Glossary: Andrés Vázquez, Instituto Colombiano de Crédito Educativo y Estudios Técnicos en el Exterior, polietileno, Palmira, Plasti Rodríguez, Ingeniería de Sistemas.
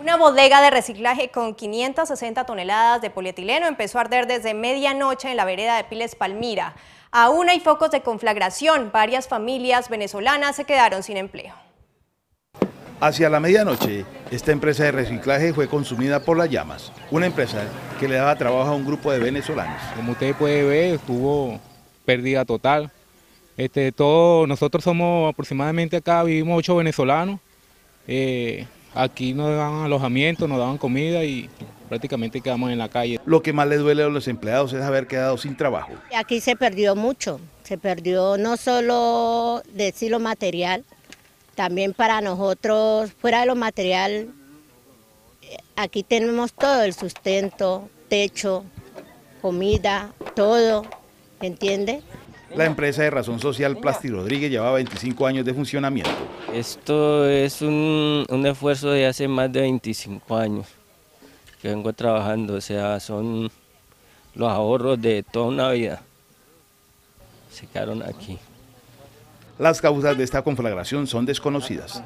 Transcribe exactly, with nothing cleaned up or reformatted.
Una bodega de reciclaje con quinientas sesenta toneladas de polietileno empezó a arder desde medianoche en la vereda de Piles, Palmira. Aún hay focos de conflagración, varias familias venezolanas se quedaron sin empleo. Hacia la medianoche, esta empresa de reciclaje fue consumida por las llamas, una empresa que le daba trabajo a un grupo de venezolanos. Como usted puede ver, tuvo pérdida total. Este, todo, nosotros somos aproximadamente acá, vivimos ocho venezolanos. Eh, Aquí nos daban alojamiento, nos daban comida y prácticamente quedamos en la calle. Lo que más le duele a los empleados es haber quedado sin trabajo. Aquí se perdió mucho, se perdió no solo decir lo material, también para nosotros, fuera de lo material, aquí tenemos todo el sustento, techo, comida, todo, ¿entiende? La empresa de razón social Plasti Rodríguez llevaba veinticinco años de funcionamiento. Esto es un, un esfuerzo de hace más de veinticinco años que vengo trabajando, o sea, son los ahorros de toda una vida, se quedaron aquí. Las causas de esta conflagración son desconocidas.